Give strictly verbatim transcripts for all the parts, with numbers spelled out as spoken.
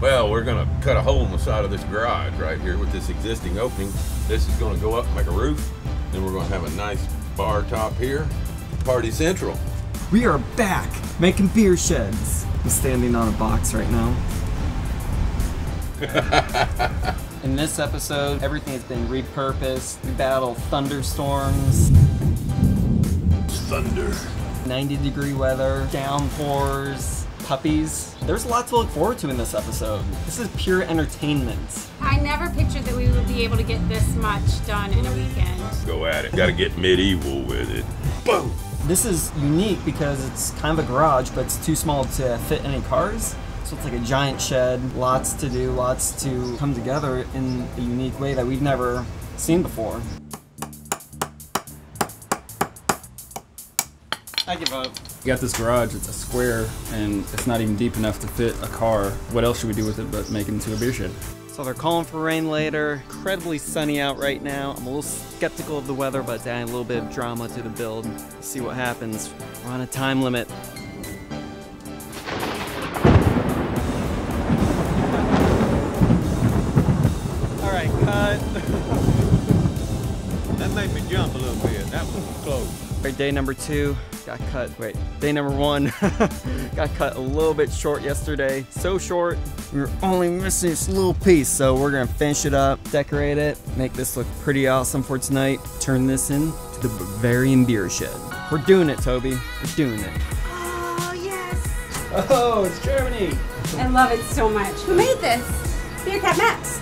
well, we're gonna cut a hole in the side of this garage right here with this existing opening. This is gonna go up like a roof. Then we're gonna have a nice bar top here. Party Central. We are back, making beer sheds. I'm standing on a box right now. In this episode, everything has been repurposed. We battle thunderstorms. Thunder. ninety degree weather, downpours, puppies. There's lots to look forward to in this episode. This is pure entertainment. I never pictured that we would be able to get this much done in a weekend. Go at it. Gotta get medieval with it. Boom! This is unique because it's kind of a garage, but it's too small to fit any cars. So it's like a giant shed, lots to do, lots to come together in a unique way that we've never seen before. I give up. You got this garage, it's a square, and it's not even deep enough to fit a car. What else should we do with it but make it into a beer shed? So they're calling for rain later. Incredibly sunny out right now. I'm a little skeptical of the weather, but it's adding a little bit of drama to the build. See what happens. We're on a time limit. That made me jump a little bit. That was close. All right, day number two got cut. Wait, day number one got cut a little bit short yesterday. So short, we were only missing this little piece. So we're gonna finish it up, decorate it, make this look pretty awesome for tonight. Turn this in to the Bavarian beer shed. We're doing it, Toby. We're doing it. Oh yes. Oh, it's Germany. I love it so much. Who made this? Beer Cat Max.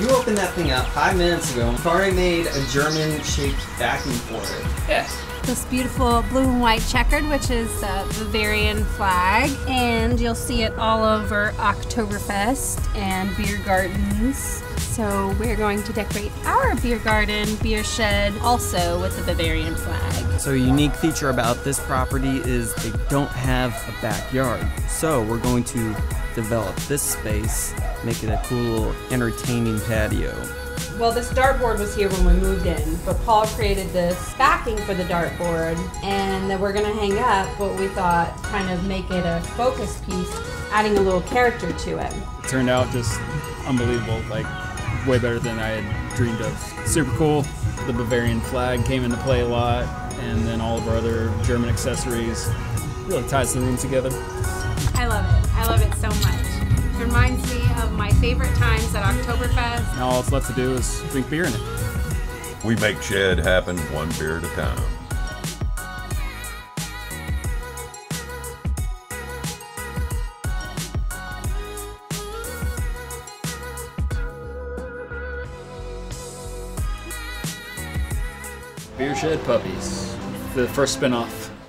You opened that thing up five minutes ago. Bari made a German-shaped vacuum for it. Yes. This beautiful blue and white checkered, which is the Bavarian flag, and you'll see it all over Oktoberfest and beer gardens. So we're going to decorate our beer garden, beer shed, also with the Bavarian flag. So a unique feature about this property is they don't have a backyard. So we're going to develop this space, make it a cool little entertaining patio. Well, this dartboard was here when we moved in, but Paul created this backing for the dartboard, and then we're gonna hang up what we thought kind of make it a focus piece, adding a little character to it. It turned out just unbelievable, like way better than I had dreamed of. Super cool. The Bavarian flag came into play a lot, and then all of our other German accessories. Really ties the room together. I love it. I love it so much. It reminds me of my favorite times at Oktoberfest. All it's left to do is drink beer in it. We make shed happen one beer at a time. Beer Shed Puppies, the first spinoff.